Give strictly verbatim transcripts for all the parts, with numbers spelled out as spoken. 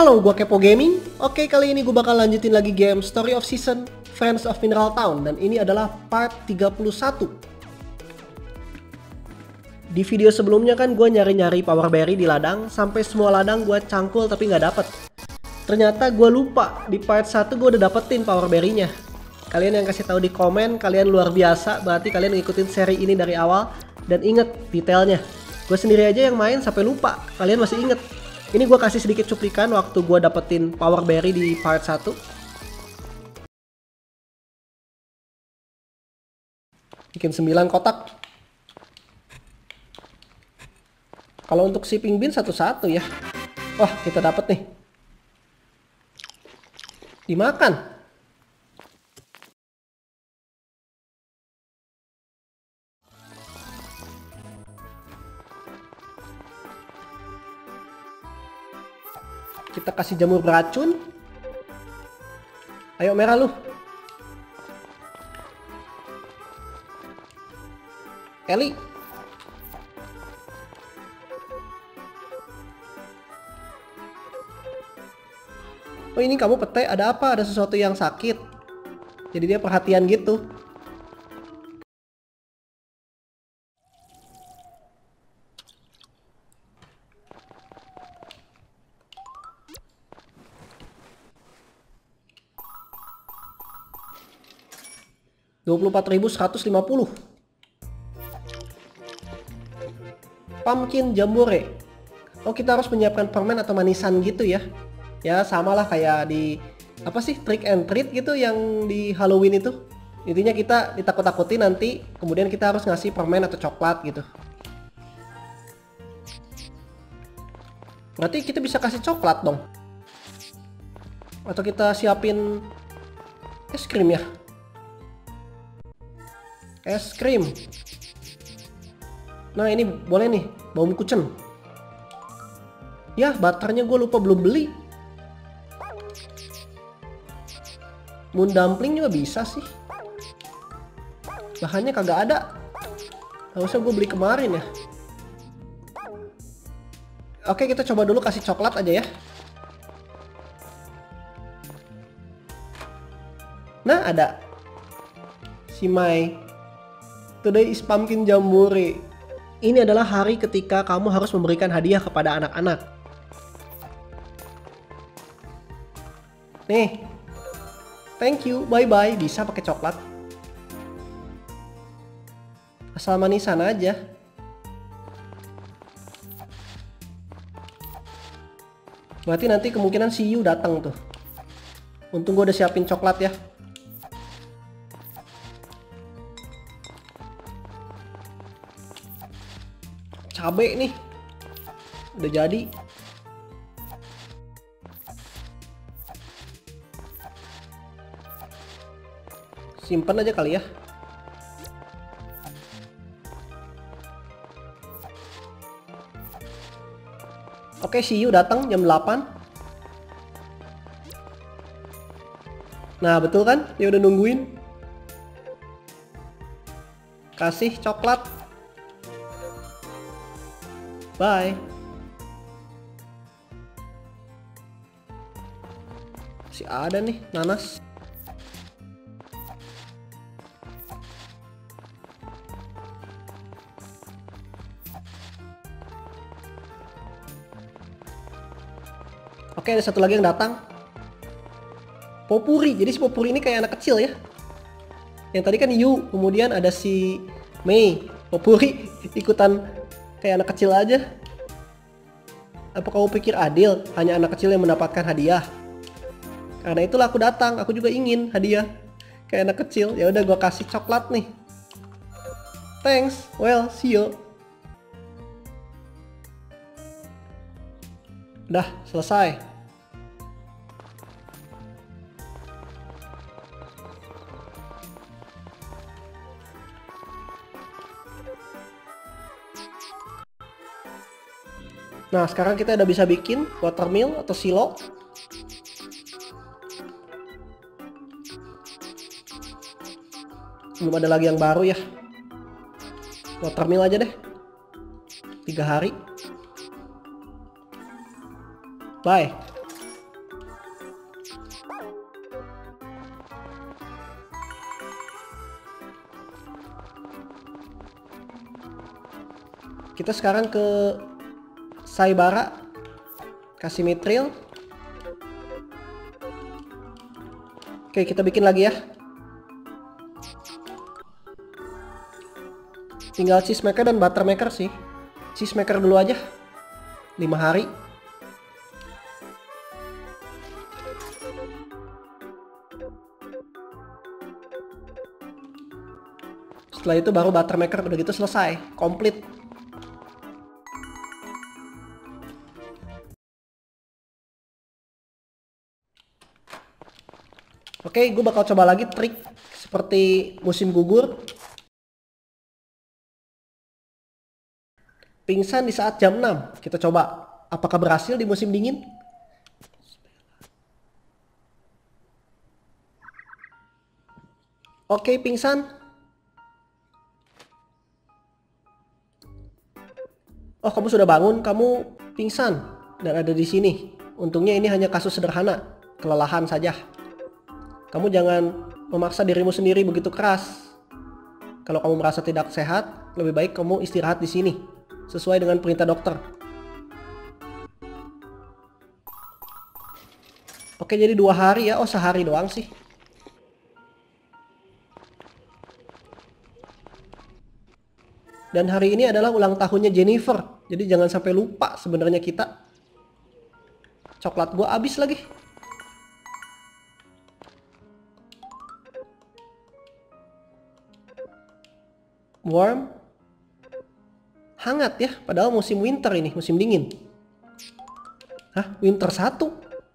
Halo, gua Kepo Gaming. Oke, kali ini gua bakal lanjutin lagi game Story of Seasons, Friends of Mineral Town, dan ini adalah part tiga puluh satu. Di video sebelumnya kan gua nyari-nyari Power Berry di ladang, sampai semua ladang gua cangkul tapi nggak dapet. Ternyata gua lupa di part satu gua udah dapetin Power Berry-nya. Kalian yang kasih tahu di komen, kalian luar biasa, berarti kalian ngikutin seri ini dari awal dan inget detailnya. Gue sendiri aja yang main sampai lupa, kalian masih inget. Ini gue kasih sedikit cuplikan waktu gue dapetin Power Berry di part satu. Bikin sembilan kotak. Kalau untuk si Pink Bean satu-satu ya. Wah, kita dapet nih. Dimakan. Kita kasih jamur beracun. Ayo merah lu. Eli. Oh, ini kamu pete, ada apa? Ada sesuatu yang sakit. Jadi dia perhatian gitu. dua puluh empat ribu seratus lima puluh. Pumpkin Jamboree. Oh, kita harus menyiapkan permen atau manisan gitu ya. Ya samalah kayak di apa sih, trick and treat gitu yang di Halloween itu. Intinya kita ditakut-takuti nanti, kemudian kita harus ngasih permen atau coklat gitu. Berarti kita bisa kasih coklat dong. Atau kita siapin es krim ya. Es krim. Nah, ini boleh nih, baum kucen. Ya, butternya gue lupa belum beli. Moon dumpling juga bisa sih. Bahannya kagak ada. Harusnya gue beli kemarin ya. Oke, kita coba dulu kasih coklat aja ya. Nah, ada Simai. Today is Pumpkin Jamboree. Ini adalah hari ketika kamu harus memberikan hadiah kepada anak-anak. Nih. Thank you, bye-bye. Bisa pakai coklat. Asal manisan aja. Berarti nanti kemungkinan si Yu datang tuh. Untung gue udah siapin coklat ya. Cabe nih udah jadi. Simpen aja kali ya. Oke, si Yu datang jam delapan. Nah, betul kan? Dia udah nungguin. Kasih coklat. Bye. Masih ada nih nanas. Oke, ada satu lagi yang datang. Popuri. Jadi si Popuri ini kayak anak kecil ya. Yang tadi kan Yu, kemudian ada si Mei. Popuri ikutan kayak anak kecil aja. Apa kamu pikir adil? Hanya anak kecil yang mendapatkan hadiah. Karena itulah aku datang. Aku juga ingin hadiah. Kayak anak kecil. Ya udah, gua kasih coklat nih. Thanks. Well, see you. Udah selesai. Nah, sekarang kita udah bisa bikin watermill atau silo. Belum ada lagi yang baru ya. Watermill aja deh. Tiga hari. Bye. Kita sekarang ke Saibara, kasih mitril. Oke, kita bikin lagi ya. Tinggal cheese maker dan butter maker sih. Cheese maker dulu aja. lima hari. Setelah itu baru butter maker, udah gitu selesai, komplit. Oke, gue bakal coba lagi trik seperti musim gugur. Pingsan di saat jam enam. Kita coba apakah berhasil di musim dingin? Oke, pingsan. Oh, kamu sudah bangun, kamu pingsan dan ada di sini. Untungnya ini hanya kasus sederhana, kelelahan saja. Kamu jangan memaksa dirimu sendiri begitu keras. Kalau kamu merasa tidak sehat, lebih baik kamu istirahat di sini. Sesuai dengan perintah dokter. Oke, jadi dua hari ya. Oh, sehari doang sih. Dan hari ini adalah ulang tahunnya Jennifer. Jadi jangan sampai lupa sebenarnya kita. Coklat gua habis lagi. Warm. Hangat ya, padahal musim winter ini, musim dingin. Hah, winter satu?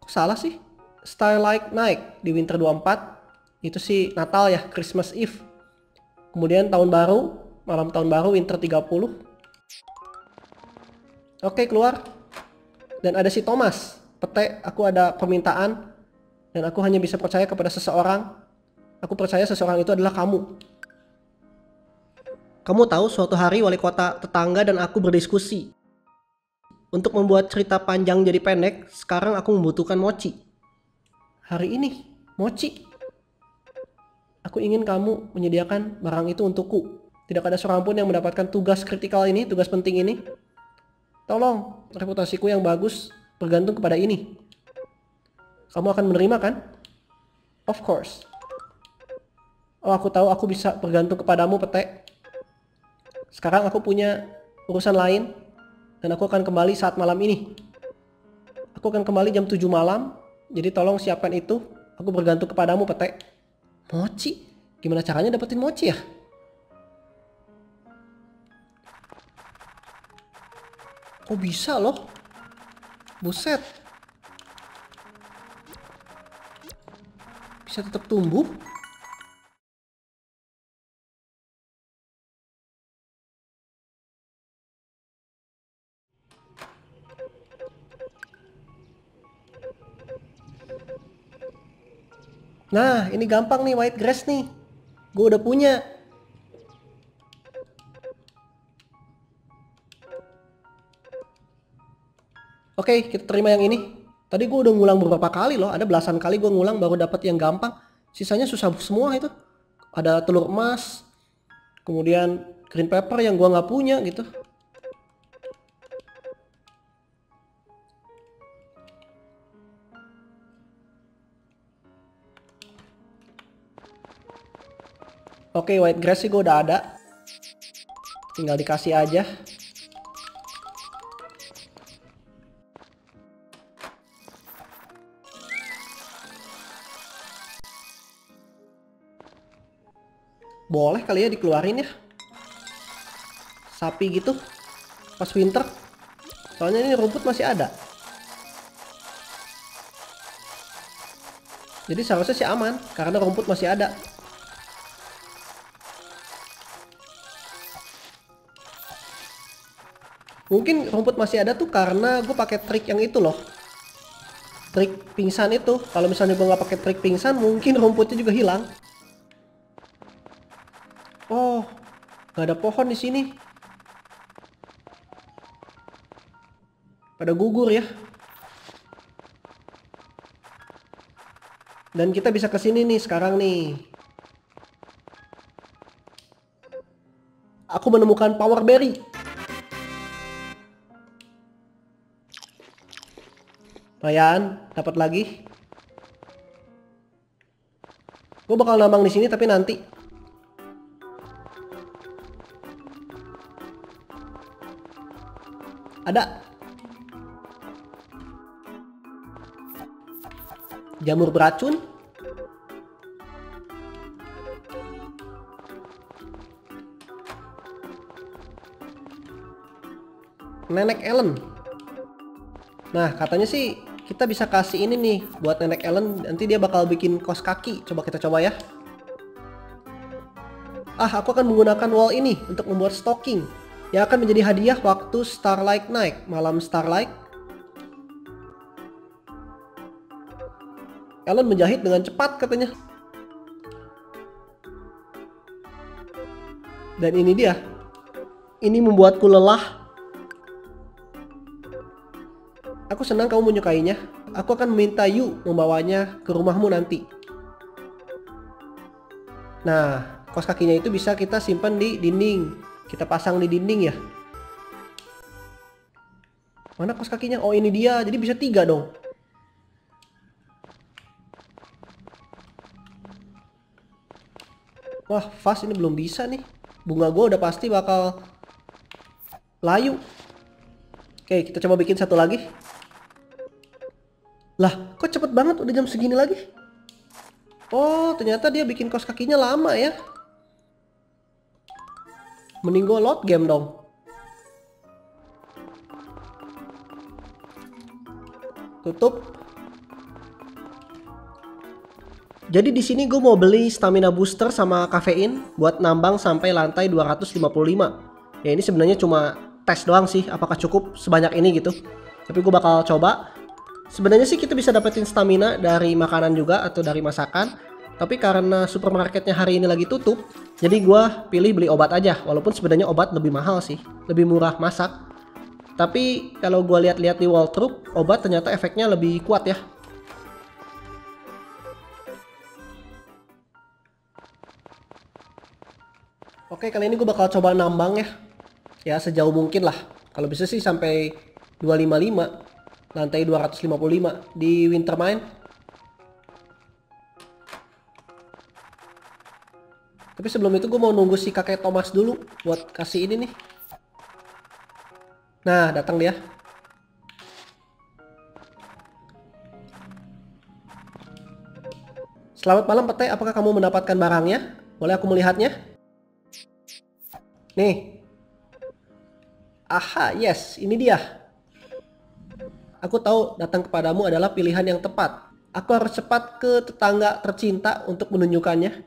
Kok salah sih? Starlight Night di winter dua puluh empat. Itu sih Natal ya, Christmas Eve. Kemudian tahun baru, malam tahun baru winter tiga puluh. Oke, keluar. Dan ada si Thomas. Pete, aku ada permintaan. Dan aku hanya bisa percaya kepada seseorang. Aku percaya seseorang itu adalah kamu. Kamu tahu, suatu hari wali kota tetangga dan aku berdiskusi. Untuk membuat cerita panjang jadi pendek, sekarang aku membutuhkan mochi. Hari ini, mochi. Aku ingin kamu menyediakan barang itu untukku. Tidak ada seorang pun yang mendapatkan tugas kritikal ini, tugas penting ini. Tolong, reputasiku yang bagus bergantung kepada ini. Kamu akan menerima kan? Of course. Oh, aku tahu aku bisa bergantung kepadamu, Pete. Sekarang aku punya urusan lain dan aku akan kembali saat malam ini. Aku akan kembali jam tujuh malam. Jadi tolong siapkan itu. Aku bergantung kepadamu, Pete. Mochi? Gimana caranya dapetin mochi ya? Kok bisa loh? Buset. Bisa tetap tumbuh? Nah, ini gampang nih, white grass nih. Gue udah punya. Oke, kita terima yang ini. Tadi gue udah ngulang beberapa kali loh. Ada belasan kali gue ngulang baru dapat yang gampang. Sisanya susah semua itu. Ada telur emas. Kemudian green pepper yang gue nggak punya gitu. Oke, okay, white grass sih gue udah ada. Tinggal dikasih aja. Boleh kali ya dikeluarin ya. Sapi gitu. Pas winter. Soalnya ini rumput masih ada. Jadi seharusnya sih aman. Karena rumput masih ada. Mungkin rumput masih ada tuh karena gue pakai trik yang itu loh. Trik pingsan itu. Kalau misalnya gue nggak pakai trik pingsan, mungkin rumputnya juga hilang. Oh, nggak ada pohon di sini. Pada gugur ya. Dan kita bisa kesini nih sekarang nih. Aku menemukan Power Berry. Lumayan, dapat lagi. Gue bakal nambang di sini tapi nanti. Ada jamur beracun. Nenek Ellen. Nah, katanya sih kita bisa kasih ini nih buat Nenek Ellen. Nanti dia bakal bikin kos kaki. Coba kita coba ya. Ah, aku akan menggunakan wall ini untuk membuat stocking yang akan menjadi hadiah waktu Starlight Night, malam Starlight. Ellen menjahit dengan cepat katanya. Dan ini dia. Ini membuatku lelah. Aku senang kamu menyukainya. Aku akan meminta Yu membawanya ke rumahmu nanti. Nah, kos kakinya itu bisa kita simpan di dinding. Kita pasang di dinding ya. Mana kos kakinya? Oh, ini dia. Jadi bisa tiga dong. Wah, vas ini belum bisa nih. Bunga gue udah pasti bakal layu. Oke, kita coba bikin satu lagi. Lah, kok cepet banget udah jam segini lagi? Oh, ternyata dia bikin kos kakinya lama ya. Mending gue load game dong. Tutup. Jadi di sini gue mau beli stamina booster sama kafein buat nambang sampai lantai dua ratus lima puluh lima. Ya ini sebenarnya cuma tes doang sih apakah cukup sebanyak ini gitu. Tapi gue bakal coba. Sebenarnya sih kita bisa dapetin stamina dari makanan juga atau dari masakan. Tapi karena supermarketnya hari ini lagi tutup, jadi gue pilih beli obat aja. Walaupun sebenarnya obat lebih mahal sih, lebih murah masak. Tapi kalau gue lihat-lihat di walltrip, obat ternyata efeknya lebih kuat ya. Oke, kali ini gue bakal coba nambang ya. Ya sejauh mungkin lah. Kalau bisa sih sampai dua ratus lima puluh lima. Lantai dua ratus lima puluh lima di Winter Mine. Tapi sebelum itu gue mau nunggu si kakek Thomas dulu buat kasih ini nih. Nah, datang dia. Selamat malam Petai, apakah kamu mendapatkan barangnya? Boleh aku melihatnya? Nih. Aha, yes, ini dia. Aku tahu datang kepadamu adalah pilihan yang tepat. Aku harus cepat ke tetangga tercinta untuk menunjukkannya.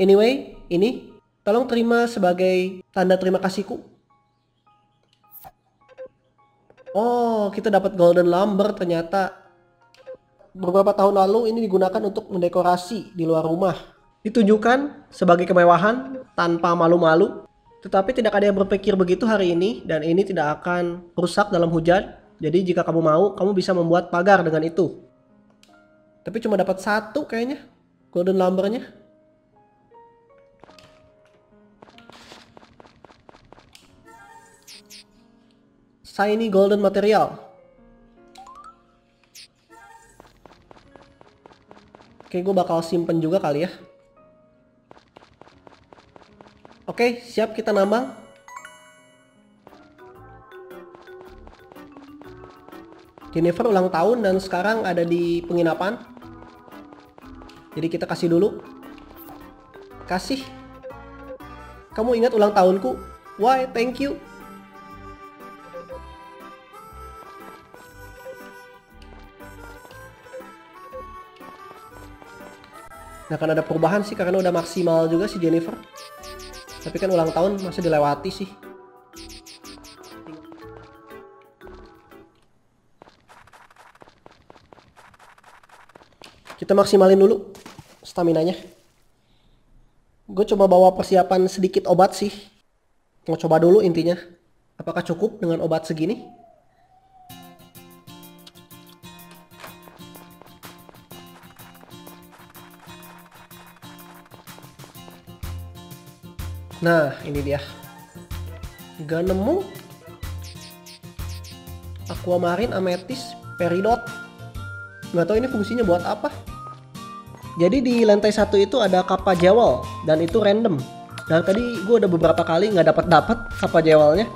Anyway, ini tolong terima sebagai tanda terima kasihku. Oh, kita dapat golden lumber ternyata. Beberapa tahun lalu ini digunakan untuk mendekorasi di luar rumah. Ditunjukkan sebagai kemewahan tanpa malu-malu. Tetapi tidak ada yang berpikir begitu hari ini, dan ini tidak akan rusak dalam hujan. Jadi jika kamu mau, kamu bisa membuat pagar dengan itu. Tapi cuma dapat satu kayaknya, golden lumbernya. Shiny golden material. Oke, gue bakal simpen juga kali ya. Oke, siap kita nambang. Jennifer ulang tahun dan sekarang ada di penginapan. Jadi kita kasih dulu. Kasih. Kamu ingat ulang tahunku? Why, thank you. Nah, kan ada perubahan sih karena udah maksimal juga si Jennifer. Tapi kan ulang tahun masih dilewati sih. Kita maksimalin dulu staminanya. Gue coba bawa persiapan sedikit obat sih. Mau coba dulu intinya. Apakah cukup dengan obat segini? Nah, ini dia. Gak nemu. aquamarine, ametis, peridot. Nggak tahu ini fungsinya buat apa. Jadi di lantai satu itu ada Kappa Jewel dan itu random. Dan tadi gue udah beberapa kali nggak dapat dapat Kappa Jewelnya.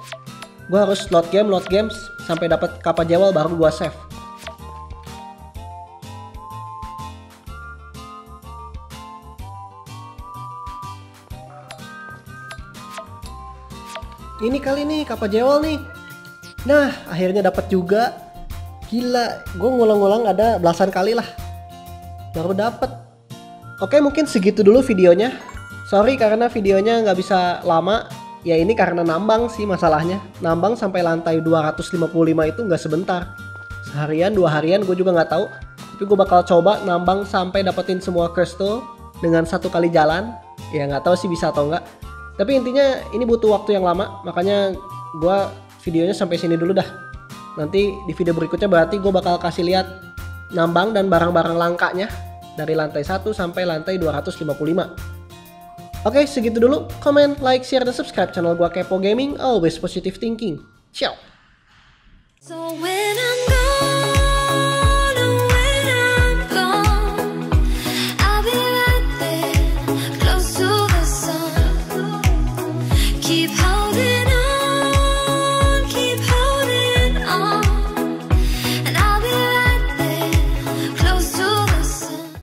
Gue harus load game, load games sampai dapat Kappa Jewel baru gue save. Ini kali nih Kappa Jewel nih. Nah, akhirnya dapat juga. Gila, gue ngulang-ngulang ada belasan kali lah baru dapet. Oke, mungkin segitu dulu videonya. Sorry karena videonya nggak bisa lama. Ya ini karena nambang sih masalahnya. Nambang sampai lantai dua ratus lima puluh lima itu nggak sebentar. Seharian, dua harian gue juga nggak tahu. Tapi gue bakal coba nambang sampai dapetin semua crystal dengan satu kali jalan. Ya nggak tahu sih bisa atau nggak. Tapi intinya ini butuh waktu yang lama. Makanya gue videonya sampai sini dulu dah. Nanti di video berikutnya berarti gue bakal kasih lihat nambang dan barang-barang langkanya dari lantai satu sampai lantai dua ratus lima puluh lima. Oke, segitu dulu. Comment, like, share, dan subscribe channel gua Kepo Gaming. Always positive thinking. Ciao.